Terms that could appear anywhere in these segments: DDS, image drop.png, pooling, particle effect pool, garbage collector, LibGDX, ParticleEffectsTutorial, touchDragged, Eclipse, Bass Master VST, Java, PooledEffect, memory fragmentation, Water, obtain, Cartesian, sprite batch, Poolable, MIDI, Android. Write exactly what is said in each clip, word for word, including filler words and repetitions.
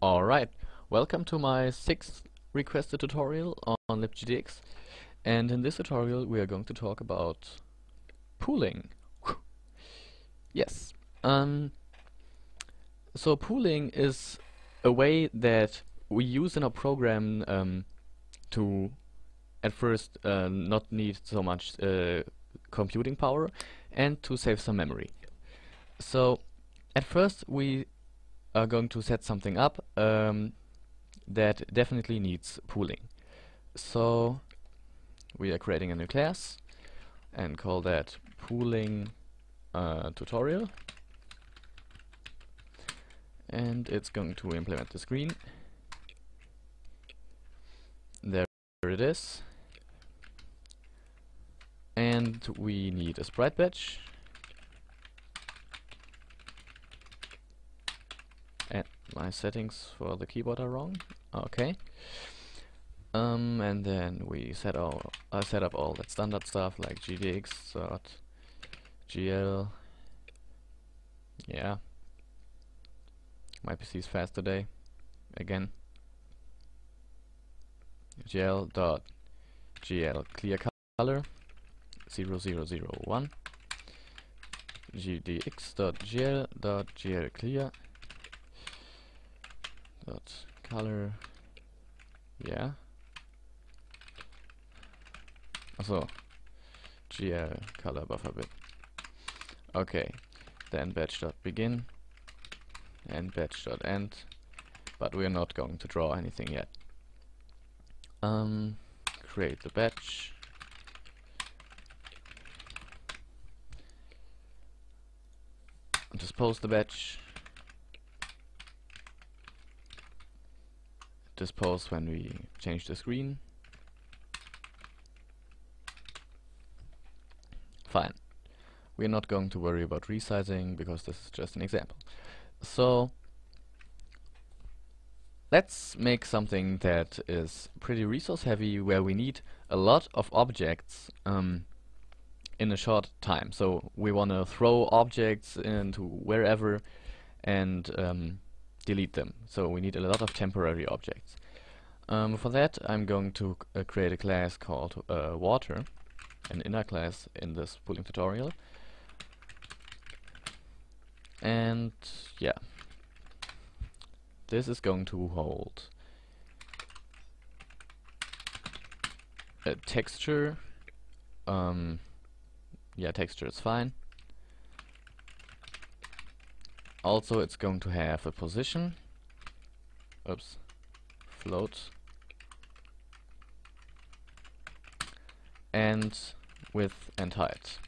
Alright, welcome to my sixth requested tutorial on LibGDX, and in this tutorial we are going to talk about pooling. Yes, um, so pooling is a way that we use in our program um, to at first uh, not need so much uh, computing power and to save some memory. So at first we are going to set something up um, that definitely needs pooling. So we are creating a new class and call that pooling uh, tutorial, and it's going to implement the screen. There it is. And we need a sprite batch. And my settings for the keyboard are wrong. Okay. Um, and then we set our I uh, set up all that standard stuff like gdx.gl. Yeah. My P C is fast today. Again. gl.gl clear color zero zero zero one gdx.gl.gl clear color, yeah. So gl color buffer bit. Okay, then batch dot begin and batch dot end, but we are not going to draw anything yet. Um, create the batch. Dispose the batch. Dispose when we change the screen. Fine. We're not going to worry about resizing because this is just an example. So let's make something that is pretty resource heavy, where we need a lot of objects um, in a short time. So we want to throw objects into wherever and um, delete them. So we need a lot of temporary objects. Um, for that I'm going to uh, create a class called uh, Water, an inner class in this pooling tutorial. And yeah, this is going to hold a texture. Um, yeah, texture is fine. Also, it's going to have a position, oops, float, and width and height.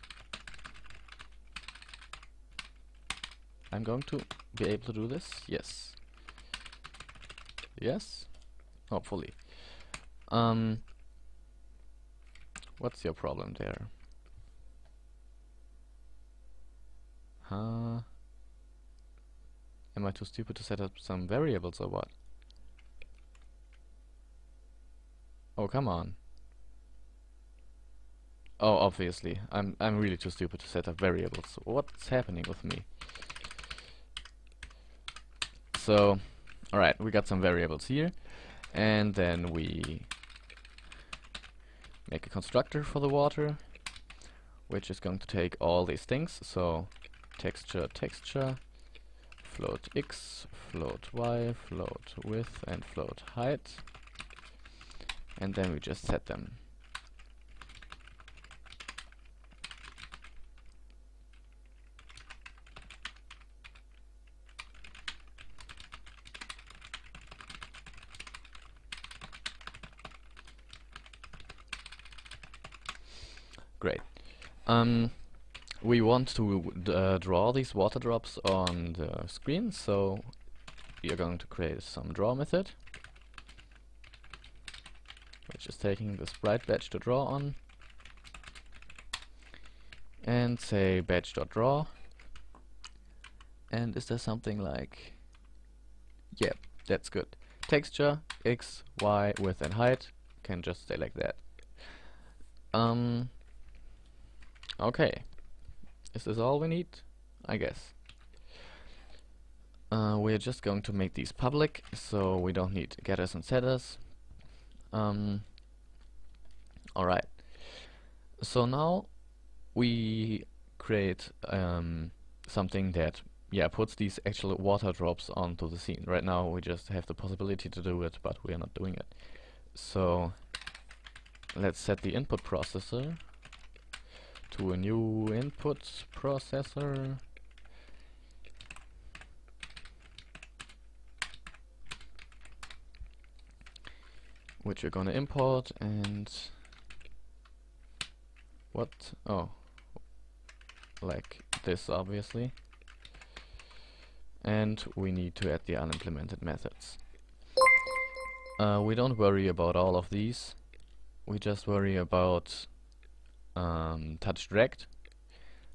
I'm going to be able to do this, yes, yes, hopefully. Um, what's your problem there? Huh? Am I too stupid to set up some variables or what? Oh, come on. Oh, obviously. I'm I'm really too stupid to set up variables. What's happening with me? So, alright, we got some variables here. And then we make a constructor for the water, which is going to take all these things. So, texture, texture. Float x, float y, float width, and float height, and then we just set them. Great. Um, We want to uh, draw these water drops on the screen, so we are going to create some draw method, which is taking the sprite batch to draw on, and say batch.draw. And is there something like, yeah, that's good. Texture x, y, width, and height can just stay like that. Um. Okay. Is this all we need? I guess. Uh, we're just going to make these public, so we don't need getters and setters. Um, Alright, so now we create um, something that yeah puts these actual water drops onto the scene. Right now we just have the possibility to do it, but we are not doing it. So let's set the input processor to a new input processor. Which we're gonna import and what? Oh, like this, obviously. And we need to add the unimplemented methods. Uh, we don't worry about all of these. We just worry about um, touchDragged.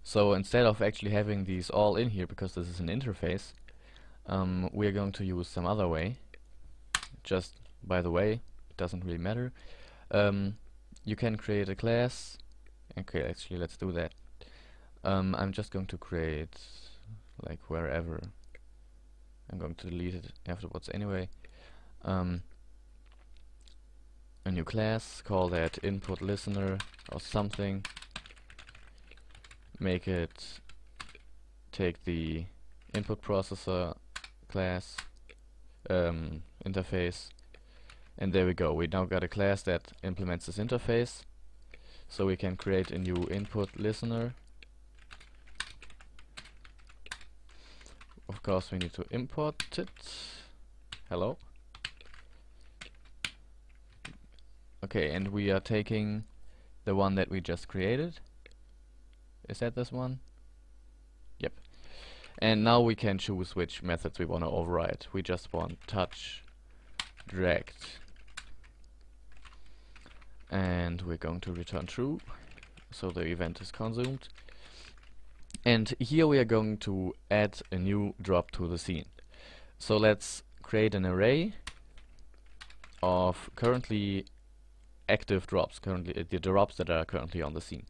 So instead of actually having these all in here, because this is an interface, um, we're going to use some other way. Just by the way. Doesn't really matter. Um, you can create a class. Okay, actually let's do that. Um, I'm just going to create like wherever. I'm going to delete it afterwards anyway. Um, a new class, call that input listener or something. Make it take the input processor class um, interface. And there we go, we now got a class that implements this interface. So we can create a new input listener. Of course we need to import it. Hello. Okay, and we are taking the one that we just created. Is that this one? Yep. And now we can choose which methods we want to override. We just want touchDragged. And we're going to return true, so the event is consumed. And here we are going to add a new drop to the scene. So let's create an array of currently active drops, currently uh, the drops that are currently on the scene.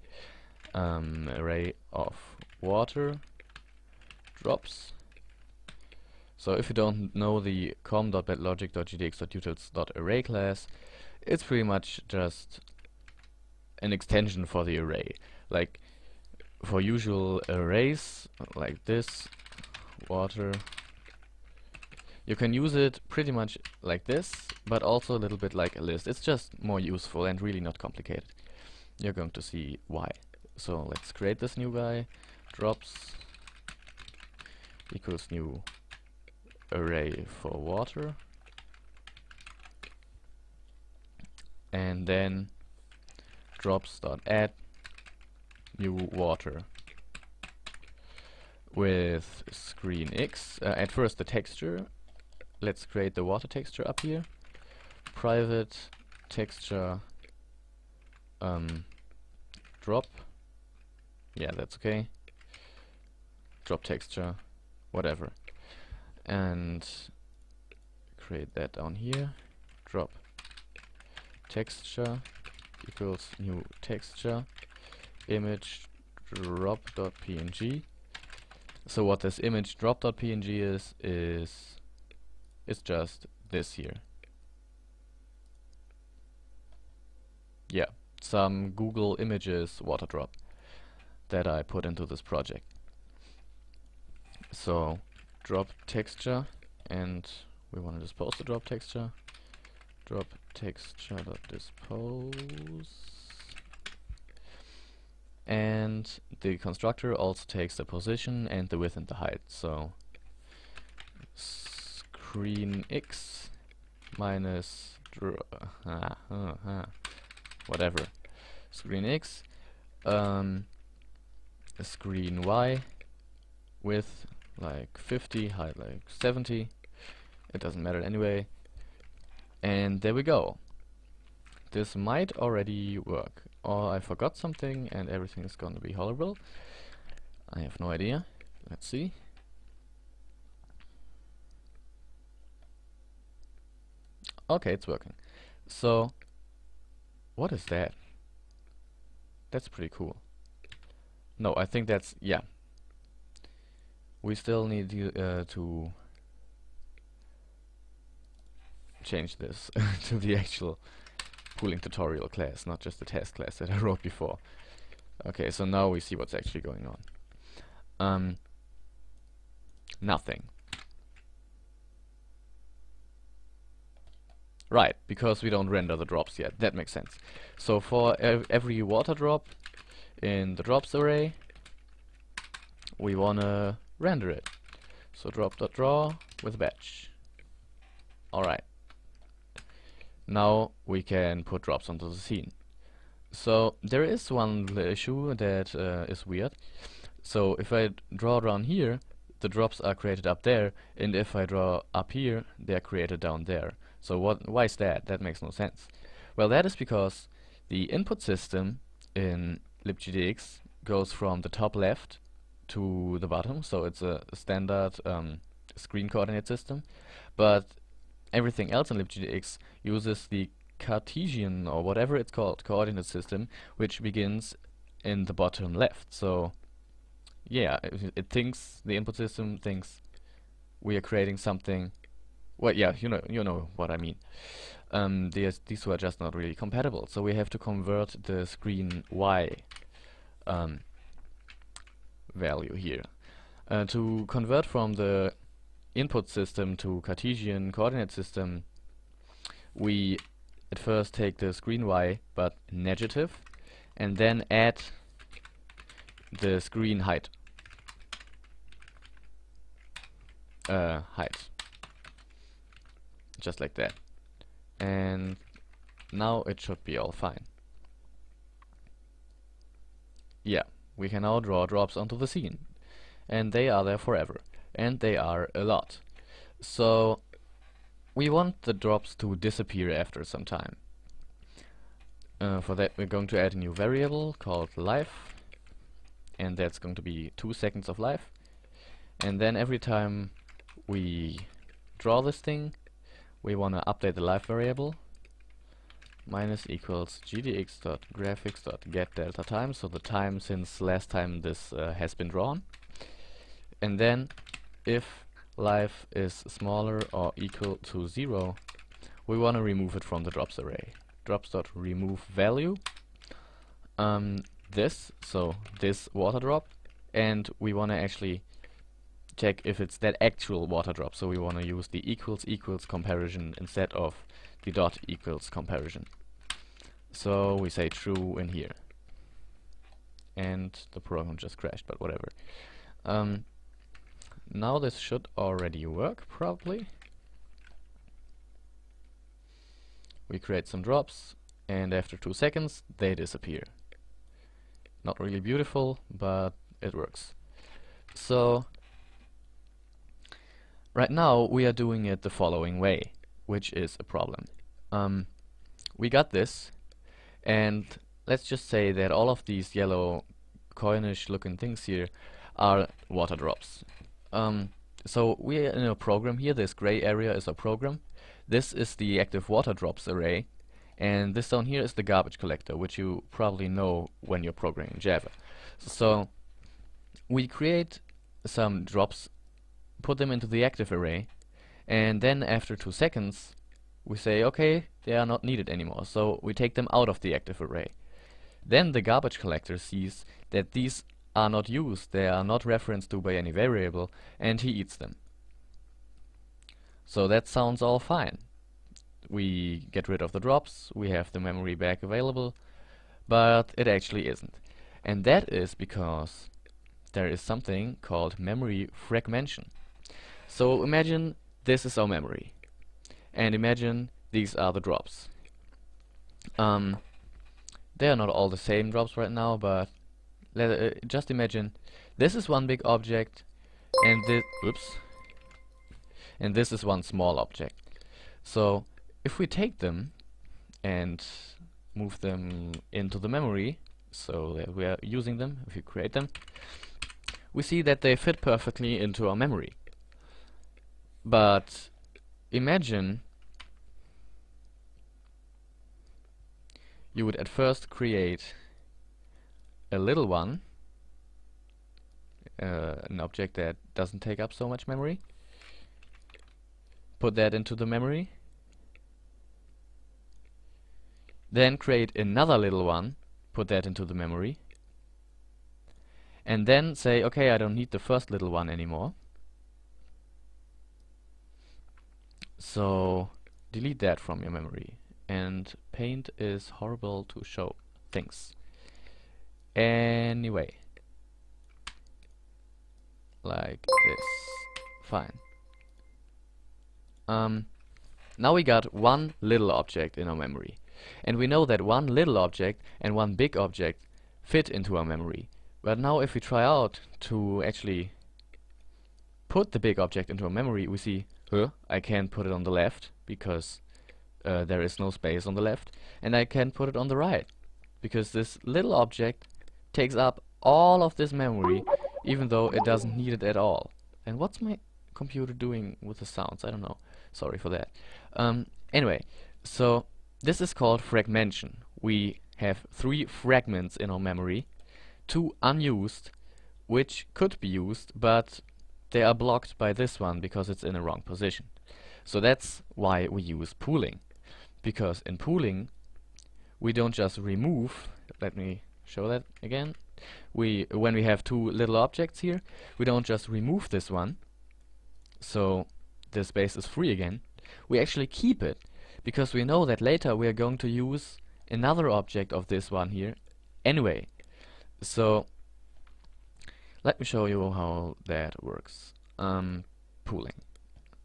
Um, array of water drops. So if you don't know the com dot badlogic dot g d x dot utils dot Array class, it's pretty much just an extension for the array. Like for usual arrays like this, water, you can use it pretty much like this, but also a little bit like a list. It's just more useful and really not complicated. You're going to see why. So let's create this new guy, drops equals new array for water, and then drops.add new water with screen x. Uh, at first the texture, let's create the water texture up here, private texture um, drop, yeah that's okay, drop texture, whatever. And create that down here, drop texture equals new texture image drop.png. So what this image drop.png is is it's just this here, yeah, some Google Images water drop that I put into this project. So drop texture, and we want to dispose the drop texture. Drop texture dot dispose, and the constructor also takes the position and the width and the height. So screen x minus dr ah, ah, ah, whatever screen x, um, screen y width like fifty, height like seventy, it doesn't matter anyway. And there we go. This might already work, or I forgot something and everything is gonna be horrible. I have no idea. Let's see. Okay, it's working. So what is that? That's pretty cool. No, I think that's, yeah, we still need uh, to change this to the actual pooling tutorial class, not just the test class that I wrote before. Okay, so now we see what's actually going on. Um, nothing. Right, because we don't render the drops yet. That makes sense. So for ev every water drop in the drops array, we want to render it. So drop.draw with batch. Alright. Now we can put drops onto the scene. So there is one little issue that uh, is weird. So if I draw down here, the drops are created up there, and if I draw up here, they are created down there. So what, why is that? That makes no sense. Well, that is because the input system in LibGDX goes from the top left to the bottom, so it's a standard um, screen coordinate system, but everything else in LibGDX uses the Cartesian, or whatever it's called, coordinate system, which begins in the bottom left. So yeah, it, it thinks, the input system thinks we are creating something. Well, yeah, you know, you know what I mean. Um, these these were just not really compatible, so we have to convert the screen Y um, value here. Uh, to convert from the input system to Cartesian coordinate system, we at first take the screen Y, but negative, and then add the screen height. Uh, height. Just like that, and now it should be all fine. Yeah, we can now draw drops onto the scene, and they are there forever, and they are a lot. So we want the drops to disappear after some time. Uh, for that we're going to add a new variable called life, and that's going to be two seconds of life, and then every time we draw this thing, we want to update the life variable minus equals gdx.graphics.getDeltaTime, so the time since last time this uh, has been drawn, and then if life is smaller or equal to zero, we want to remove it from the drops array. Drops.removeValue, um, this, so this water drop, and we want to actually check if it's that actual water drop, so we want to use the equals equals comparison instead of the dot equals comparison. So we say true in here, and the program just crashed, but whatever. Um, now this should already work, probably. We create some drops, and after two seconds they disappear. Not really beautiful, but it works. So right now we are doing it the following way, which is a problem. Um, we got this, and let's just say that all of these yellow coinish looking things here are water drops. Um, so we are in a program here. This gray area is a program. This is the active water drops array, and this down here is the garbage collector, which you probably know when you're programming Java. So we create some drops, put them into the active array, and then after two seconds we say, okay, they are not needed anymore, so we take them out of the active array. Then the garbage collector sees that these are not used, they are not referenced to by any variable, and he eats them. So that sounds all fine. We get rid of the drops, we have the memory back available, but it actually isn't. And that is because there is something called memory fragmentation. So imagine this is our memory, and imagine these are the drops. Um, they are not all the same drops right now, but let, uh, just imagine this is one big object, and this, oops, and this is one small object. So if we take them and move them into the memory, so that we are using them, if you create them, we see that they fit perfectly into our memory. But imagine you would at first create a little one, uh, an object that doesn't take up so much memory, put that into the memory, Then create another little one, put that into the memory, and then say, okay, I don't need the first little one anymore. So delete that from your memory. And paint is horrible to show things. Anyway, like this. Fine. Um, now we got one little object in our memory. And we know that one little object and one big object fit into our memory. But now if we try out to actually put the big object into our memory, we see, huh, I can't put it on the left because uh, there is no space on the left, and I can't put it on the right because this little object takes up all of this memory even though it doesn't need it at all. And what's my computer doing with the sounds? I don't know. Sorry for that. Um, anyway, so this is called fragmentation. We have three fragments in our memory, two unused, which could be used, but they are blocked by this one because it's in a wrong position. So that's why we use pooling. Because in pooling, we don't just remove, let me show that again. We, when we have two little objects here, we don't just remove this one, so the space is free again. We actually keep it, because we know that later we are going to use another object of this one here anyway. So let me show you how that works. Um, pooling.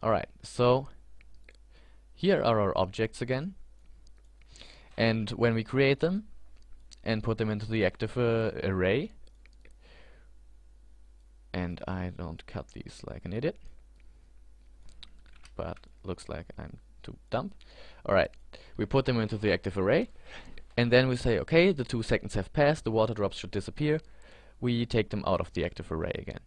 Alright, so here are our objects again, and when we create them and put them into the active uh, array, and I don't cut these like an idiot, but looks like I'm too dumb. Alright, we put them into the active array, and then we say, okay, the two seconds have passed, the water drops should disappear. We take them out of the active array again.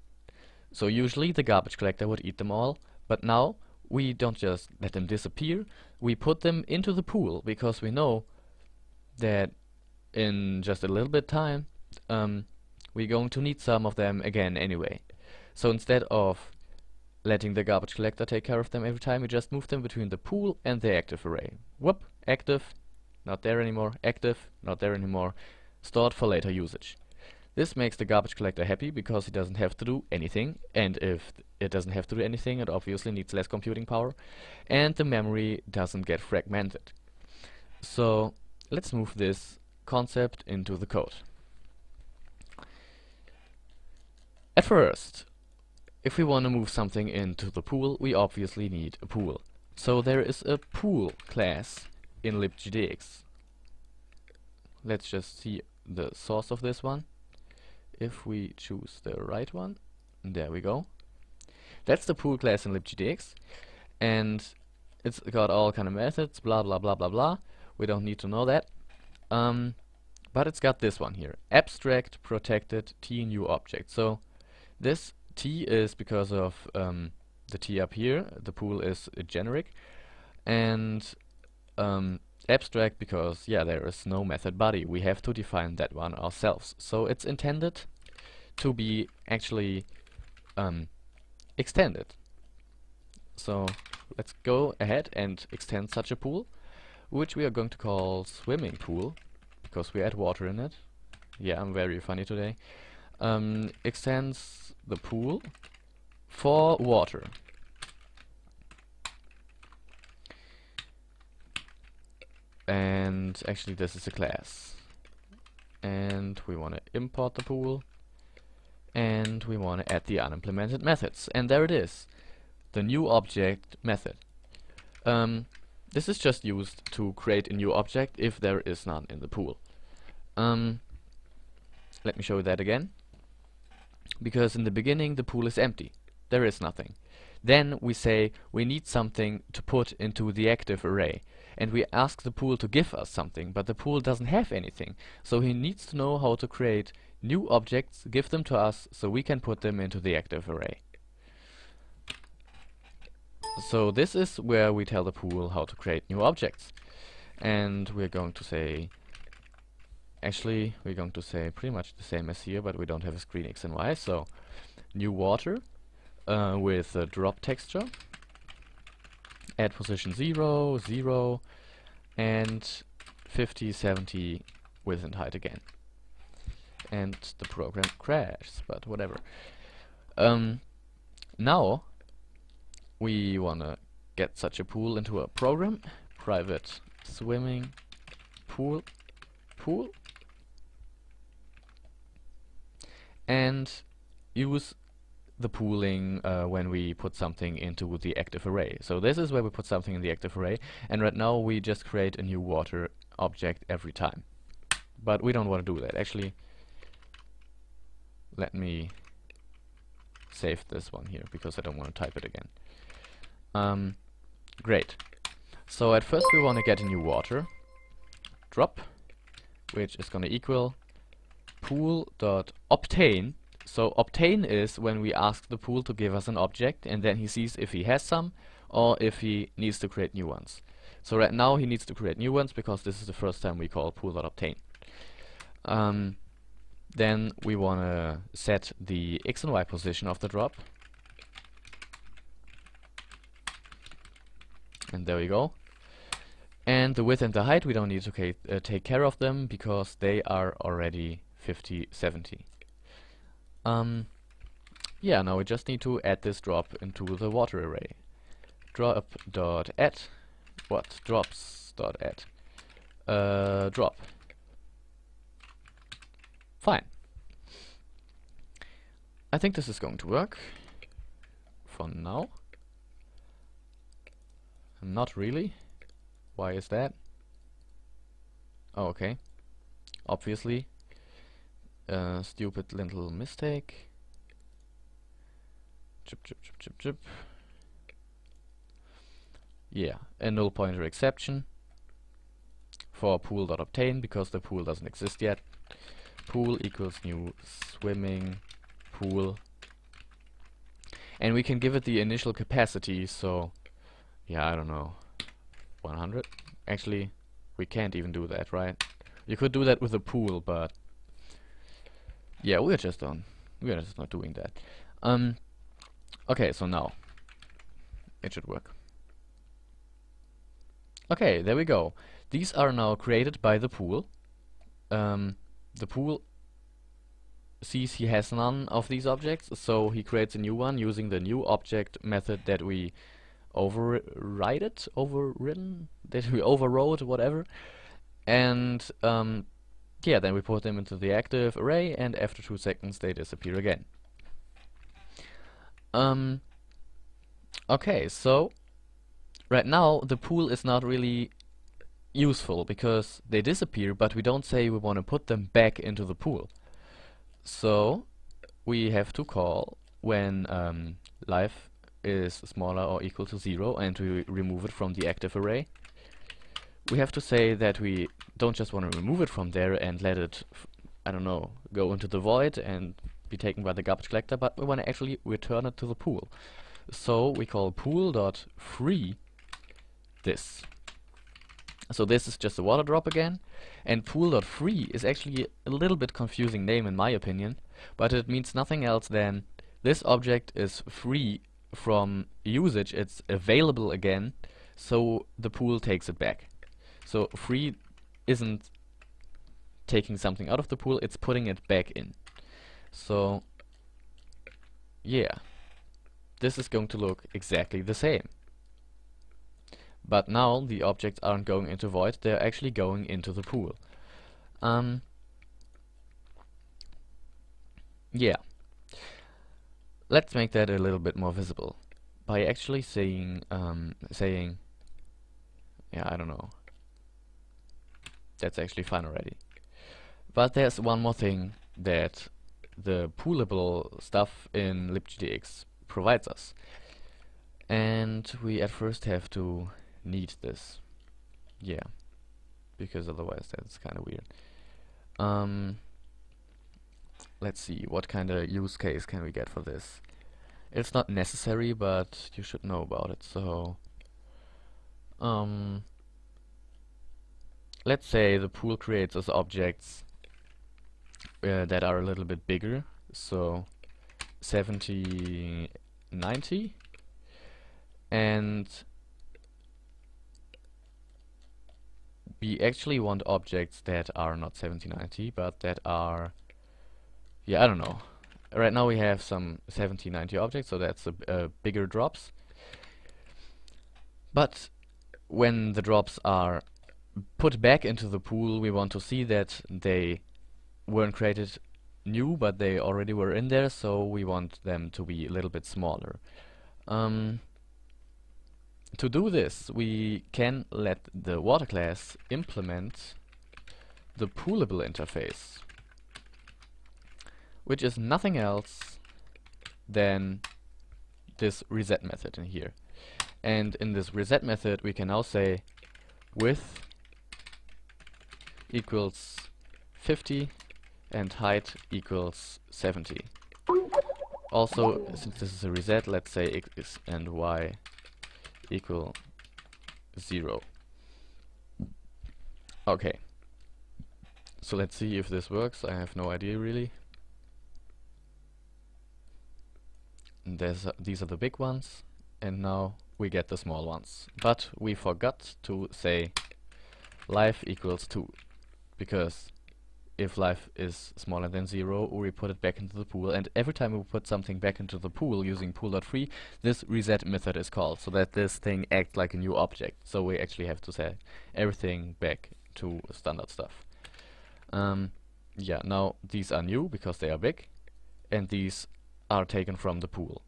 So usually the garbage collector would eat them all, but now we don't just let them disappear, we put them into the pool, because we know that in just a little bit time um, we're going to need some of them again anyway. So instead of letting the garbage collector take care of them every time, we just move them between the pool and the active array. Whoop, active, not there anymore, active, not there anymore, stored for later usage. This makes the garbage collector happy because he doesn't have to do anything, and if it doesn't have to do anything, it obviously needs less computing power, and the memory doesn't get fragmented. So let's move this concept into the code. At first, if we want to move something into the pool, we obviously need a pool. So there is a pool class in LibGDX. Let's just see the source of this one. If we choose the right one, there we go. That's the pool class in libgdx, and it's got all kind of methods, blah blah blah blah blah. We don't need to know that, um, but it's got this one here: abstract protected t new object. So this t is because of um, the t up here. The pool is uh, generic, and um, abstract because, yeah, there is no method body. We have to define that one ourselves. So it's intended to be actually um, extended. So let's go ahead and extend such a pool, which we are going to call swimming pool, because we add water in it. Yeah, I'm very funny today. Um, extends the pool for water. And actually this is a class, and we want to import the pool, and we want to add the unimplemented methods, and there it is, the new object method. Um, this is just used to create a new object if there is none in the pool. Um, let me show you that again, because in the beginning the pool is empty, there is nothing. Then we say we need something to put into the active array, and we ask the pool to give us something, but the pool doesn't have anything, so he needs to know how to create new objects, give them to us, so we can put them into the active array. So this is where we tell the pool how to create new objects, and we're going to say, actually we're going to say pretty much the same as here, but we don't have a screen X and Y, so new water uh, with a drop texture at position zero, zero, and fifty, seventy width and height again. And the program crashed, but whatever. Um, now we wanna get such a pool into a program. Private swimming pool pool and use the pooling uh, when we put something into the active array. So this is where we put something in the active array, and right now we just create a new water object every time. But we don't want to do that. Actually, let me save this one here because I don't want to type it again. Um, great. So at first we want to get a new water drop, which is going to equal pool.obtain. So obtain is when we ask the pool to give us an object, and then he sees if he has some or if he needs to create new ones. So right now he needs to create new ones because this is the first time we call pool.obtain. Um, then we want to set the x and y position of the drop. And there we go. And the width and the height, we don't need to uh, take care of them because they are already fifty, seventy. Um, yeah, now we just need to add this drop into the water array. Drop.add. What? Drops.add. Uh, drop. Fine. I think this is going to work for now. Not really. Why is that? Oh, okay. Obviously. Uh, stupid little mistake. Chip, chip, chip, chip, chip. Yeah, a null pointer exception for pool.obtain because the pool doesn't exist yet. Pool equals new swimming pool. And we can give it the initial capacity, so yeah, I don't know. one hundred. Actually, we can't even do that, right? You could do that with a pool, but yeah, we're just on. We're just not doing that. Um, okay, so now it should work. Okay, there we go. These are now created by the pool. Um, the pool sees he has none of these objects, so he creates a new one using the new object method that we override it, overridden, that we overrode, whatever, and um. Yeah, then we put them into the active array, and after two seconds they disappear again. Um, okay, so right now the pool is not really useful because they disappear, but we don't say we want to put them back into the pool. So we have to call when um, life is smaller or equal to zero and we remove it from the active array. We have to say that we don't just want to remove it from there and let it, f I don't know, go into the void and be taken by the garbage collector, but we want to actually return it to the pool. So we call pool.free this. So this is just a water drop again, and pool.free is actually a little bit confusing name in my opinion, but it means nothing else than this object is free from usage, it's available again, so the pool takes it back. So free isn't taking something out of the pool, it's putting it back in. So yeah, this is going to look exactly the same. But now the objects aren't going into void, they're actually going into the pool. Um, yeah. Let's make that a little bit more visible by actually saying, um, saying, yeah, I don't know. That's actually fine already. But there's one more thing that the poolable stuff in LibGDX provides us. And we at first have to need this. Yeah. Because otherwise that's kind of weird. Um, let's see, what kind of use case can we get for this? It's not necessary, but you should know about it. So, um... let's say the pool creates us objects uh, that are a little bit bigger, so seventy, ninety, and we actually want objects that are not seventeen ninety, but that are, yeah, I don't know. Right now we have some seventeen ninety objects, so that's the uh, bigger drops. But when the drops are put back into the pool, we want to see that they weren't created new, but they already were in there, so we want them to be a little bit smaller. Um, to do this, we can let the water class implement the Poolable interface, which is nothing else than this reset method in here. And in this reset method, we can now say width equals fifty and height equals seventy. Also, since this is a reset, let's say x and y equal zero. Okay. So let's see if this works. I have no idea really. And there's, uh, these are the big ones, and now we get the small ones. But we forgot to say life equals two, because if life is smaller than zero, we put it back into the pool, and every time we put something back into the pool using pool.free, this reset method is called, so that this thing acts like a new object. So we actually have to set everything back to standard stuff. Um, yeah, now these are new because they are big, and these are taken from the pool.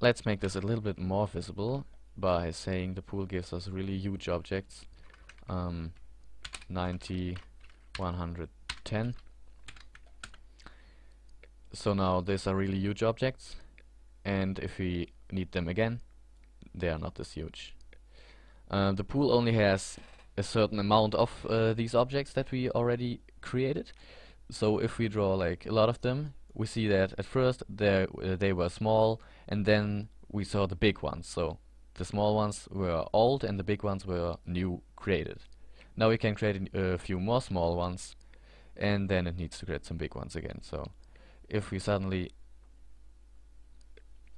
Let's make this a little bit more visible by saying the pool gives us really huge objects, um, ninety, one hundred ten. So now these are really huge objects, and if we need them again, they are not this huge. Uh, the pool only has a certain amount of uh, these objects that we already created. So if we draw like a lot of them, we see that at first they uh, they were small, and then we saw the big ones. So the small ones were old, and the big ones were new created. Now we can create a uh, few more small ones, and then it needs to create some big ones again. So if we suddenly,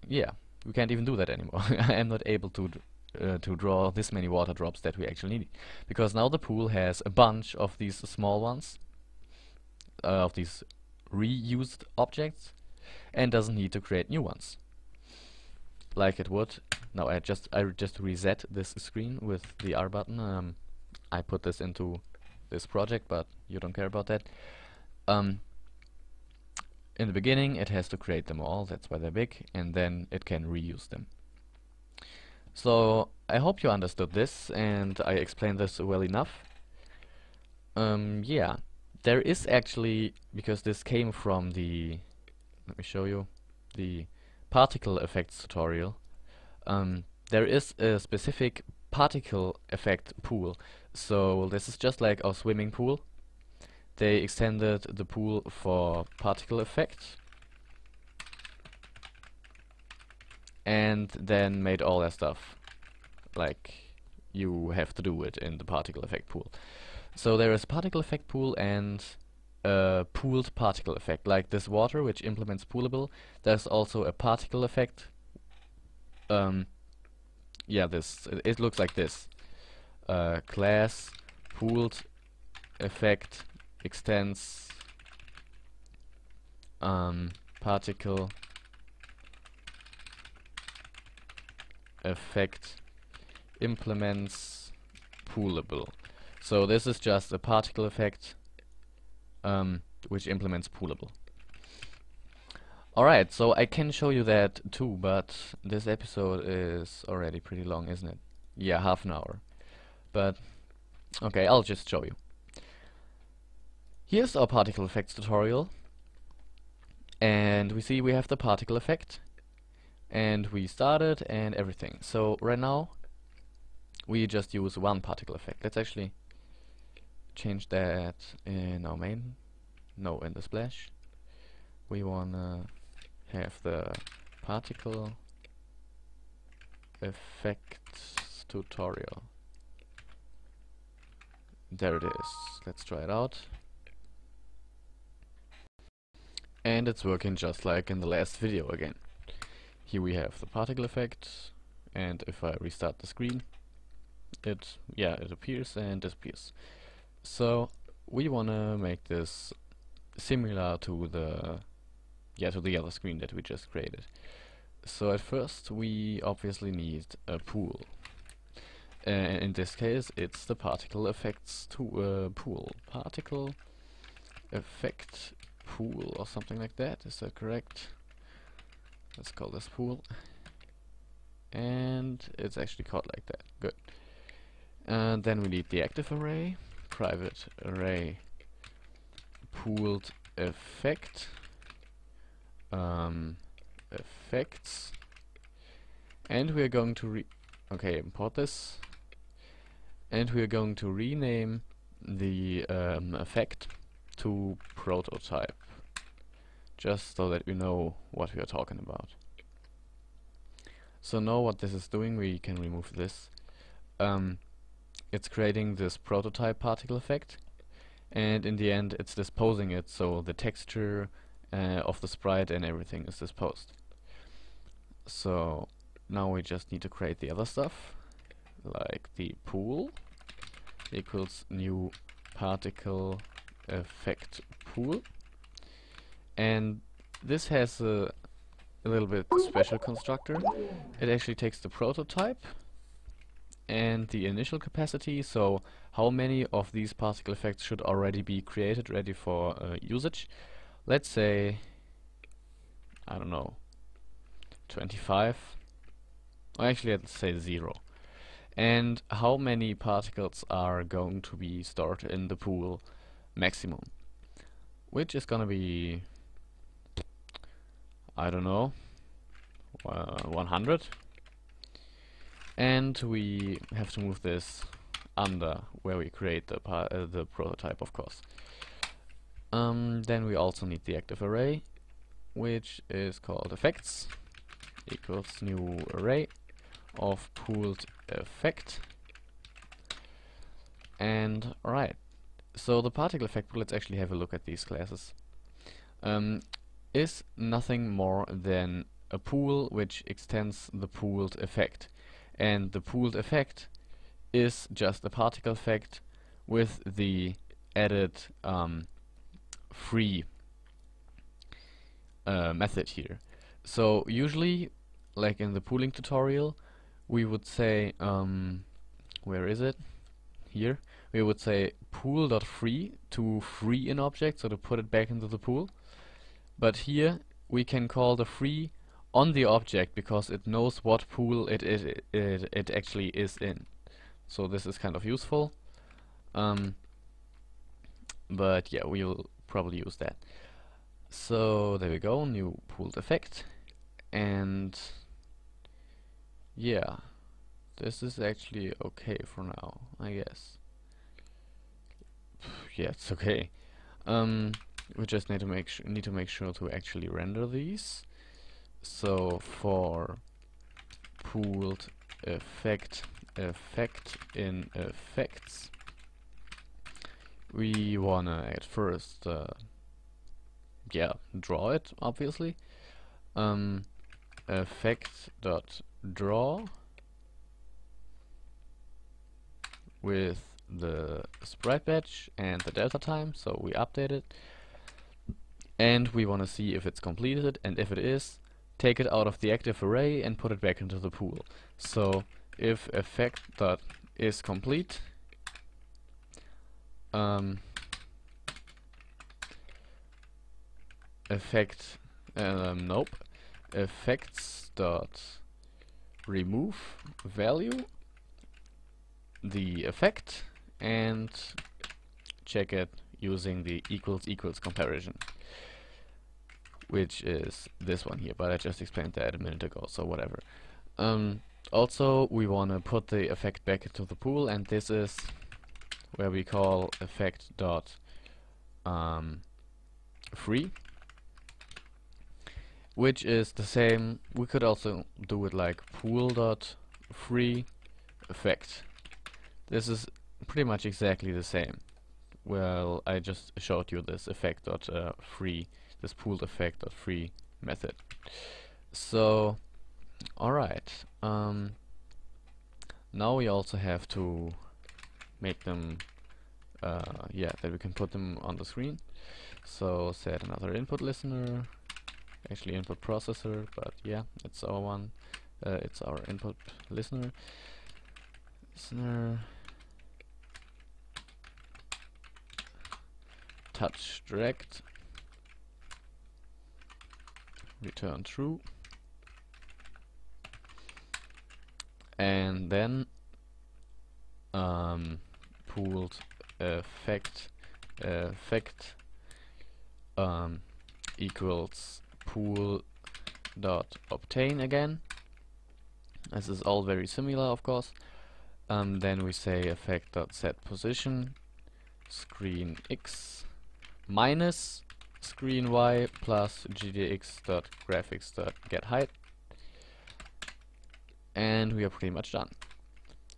yeah, we can't even do that anymore. I am not able to d uh, to draw this many water drops that we actually need, because now the pool has a bunch of these small ones, Uh, of these reused objects, and doesn't need to create new ones like it would. Now I just I just reset this screen with the R button. Um, I put this into this project, but you don't care about that. Um, in the beginning, it has to create them all. That's why they're big, and then it can reuse them. So I hope you understood this, and I explained this well enough. Um, yeah. There is actually, because this came from the, let me show you, the particle effects tutorial, um, there is a specific particle effect pool. So this is just like our swimming pool. They extended the pool for particle effect, and then made all their stuff like you have to do it in the particle effect pool. So there is particle effect pool and a pooled particle effect. Like this water, which implements Poolable, there's also a particle effect. Um, yeah, this it, it looks like this. Uh, class pooled effect extends um, particle effect implements Poolable. So this is just a particle effect um, which implements Poolable. Alright, so I can show you that too, but this episode is already pretty long, isn't it? Yeah, half an hour. But okay, I'll just show you. Here's our particle effects tutorial, and we see we have the particle effect, and we started and everything. So right now we just use one particle effect. Let's actually change that in our main, no, in the splash. We wanna have the particle effects tutorial. There it is. Let's try it out. And it's working just like in the last video again. Here we have the particle effect, and if I restart the screen, it yeah it appears and disappears. So we wanna make this similar to the yeah to the other screen that we just created. So at first we obviously need a pool. Uh, in this case, it's the particle effects to uh, pool, particle effect pool or something like that. Is that correct? Let's call this pool, and it's actually called like that. Good. And then we need the active array, private array, pooled effect, um, effects, and we are going to re okay import this, and we are going to rename the um, effect to prototype, just so that we know what we are talking about. So now what this is doing, we can remove this. Um, it's creating this prototype particle effect, and in the end it's disposing it, so the texture uh, of the sprite and everything is disposed. So now we just need to create the other stuff, like the pool equals new particle effect pool, and this has a, a little bit special constructor. It actually takes the prototype and the initial capacity, so how many of these particle effects should already be created, ready for uh, usage. Let's say, I don't know, twenty-five, or actually let's say zero. And how many particles are going to be stored in the pool maximum, which is gonna be, I don't know, uh, one hundred. And we have to move this under where we create the par uh, the prototype, of course. Um, then we also need the active array, which is called effects equals new array of pooled effect. And alright, so the particle effect pool, let's actually have a look at these classes, um, is nothing more than a pool which extends the pooled effect. And the pooled effect is just a particle effect with the added um, free uh, method here. So usually, like in the pooling tutorial, we would say, um, where is it? Here. We would say pool.free to free an object, so to put it back into the pool. But here we can call the free on the object, because it knows what pool it it, it, it actually is in. So this is kind of useful, um, but yeah, we'll probably use that. So there we go, new pooled effect, and yeah, this is actually okay for now, I guess. Yeah, it's okay. Um, we just need to make su need to make sure to actually render these. So for pooled effect effect in effects, we wanna at first uh, yeah draw it, obviously. Um, effect dot draw with the sprite batch and the delta time, so we update it, and we wanna see if it's completed, and if it is, take it out of the active array and put it back into the pool. So if effect dot is complete, um, effect um, nope effects dot remove value the effect and check it using the equals equals comparison, which is this one here, but I just explained that a minute ago, so whatever. Um, also, we want to put the effect back into the pool, and this is where we call effect dot um, free, which is the same. We could also do it like pool dot free effect. This is pretty much exactly the same. Well, I just showed you this effect dot uh, free. This pooled effect of free method. So, alright. Um, Now we also have to make them uh, yeah, that we can put them on the screen. So set another input listener, actually input processor, but yeah, it's our one. Uh, it's our input listener. Listener touchDragged, return true, and then um, pooled effect effect um, equals pool dot obtain again. This is all very similar, of course. Um, then we say effect dot set position screen x minus screen y plus gdx dot graphics dot get height, and we are pretty much done.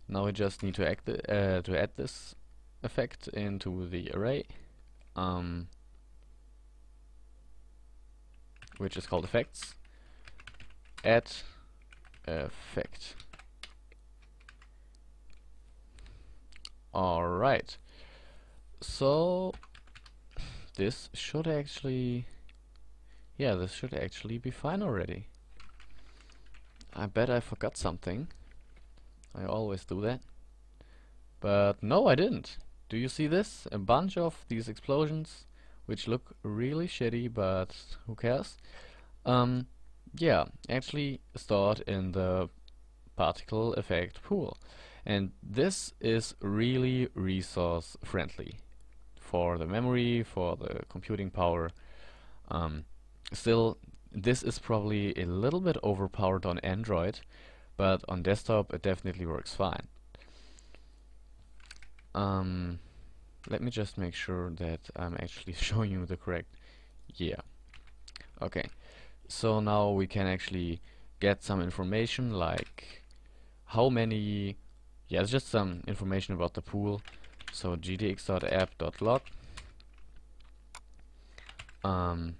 Now we just need to act uh, to add this effect into the array, um, which is called effects. Add effect. Alright, so this should actually, yeah, this should actually be fine already. I bet I forgot something. I always do that. But no, I didn't. Do you see this? A bunch of these explosions, which look really shitty, but who cares? Um, yeah, actually stored in the particle effect pool. And this is really resource friendly for the memory, for the computing power. Um, still, this is probably a little bit overpowered on Android, but on desktop it definitely works fine. Um, let me just make sure that I'm actually showing you the correct, yeah. Okay, so now we can actually get some information like how many, yeah, just some information about the pool. So gdx.app.log um,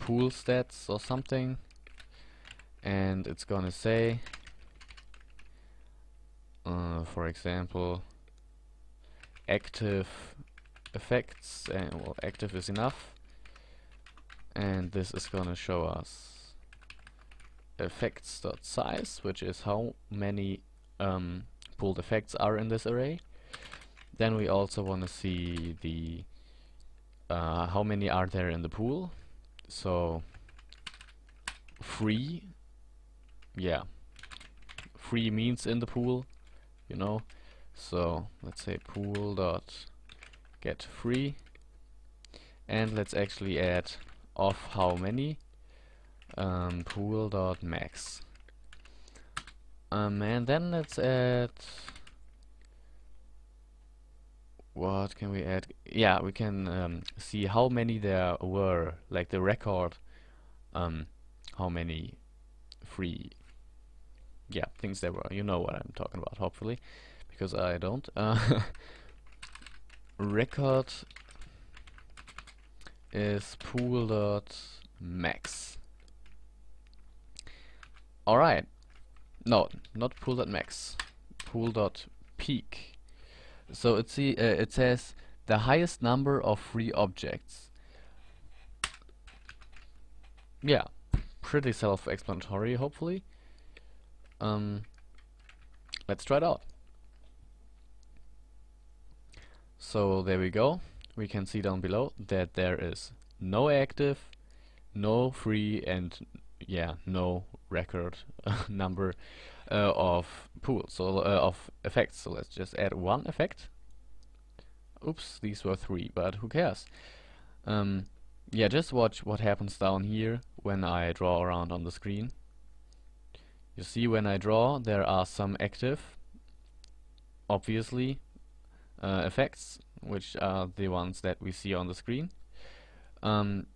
pool stats or something, and it's gonna say, uh, for example, active effects, and well, active is enough, and this is gonna show us effects.size, which is how many um, pooled effects are in this array. Then we also want to see the uh, how many are there in the pool. So free, yeah, free means in the pool, you know. So let's say pool dot get free, and let's actually add of how many um, pool dot max, um, and then let's add. What can we add? Yeah, we can um, see how many there were, like the record, um, how many free, yeah, things there were. You know what I'm talking about, hopefully, because I don't. Uh, record is pool.max. Alright, no, not pool.max, pool.peak. So it, see, uh, it says the highest number of free objects. Yeah, pretty self-explanatory, hopefully. Um, let's try it out. So there we go. We can see down below that there is no active, no free, and yeah, no record number uh, of pools, so uh, of effects. So let's just add one effect. Oops, these were three, but who cares? Um, yeah, just watch what happens down here when I draw around on the screen. You see, when I draw, there are some active, obviously, uh, effects, which are the ones that we see on the screen. Um,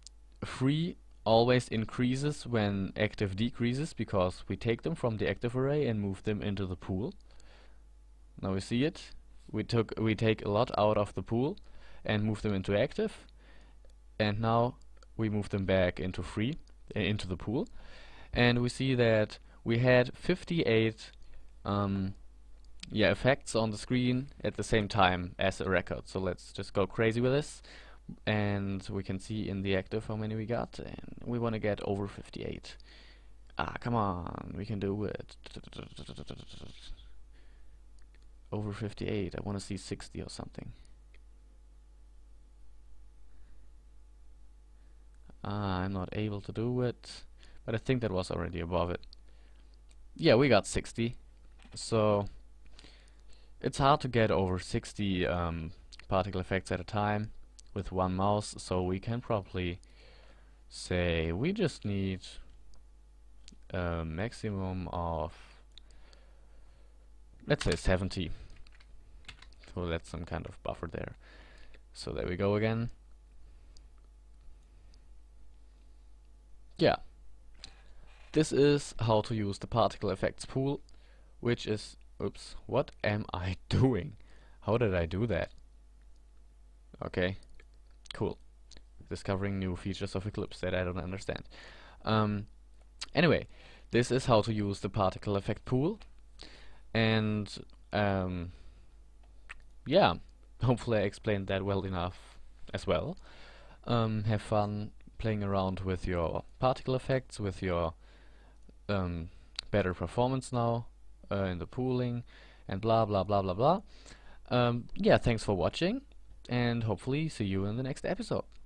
free always increases when active decreases, because we take them from the active array and move them into the pool. Now we see it. We took we take a lot out of the pool and move them into active, and now we move them back into free, uh, into the pool, and we see that we had fifty-eight um, yeah, effects on the screen at the same time as a record. So let's just go crazy with this, and we can see in the active how many we got, and we want to get over fifty-eight. Ah, come on, we can do it. Over fifty-eight, I want to see sixty or something. Ah, I'm not able to do it, but I think that was already above it. Yeah, we got sixty, so it's hard to get over sixty um, particle effects at a time with one mouse, so we can probably say we just need a maximum of, let's say, seventy. So that's some kind of buffer there. So there we go again. Yeah, this is how to use the particle effects pool, which is, oops, what am I doing? How did I do that? Okay, cool. Discovering new features of Eclipse that I don't understand. Um, anyway, this is how to use the particle effect pool, and um, yeah, hopefully I explained that well enough as well. Um, have fun playing around with your particle effects, with your um, better performance now uh, in the pooling, and blah blah blah blah blah. Um, yeah, thanks for watching, and hopefully see you in the next episode.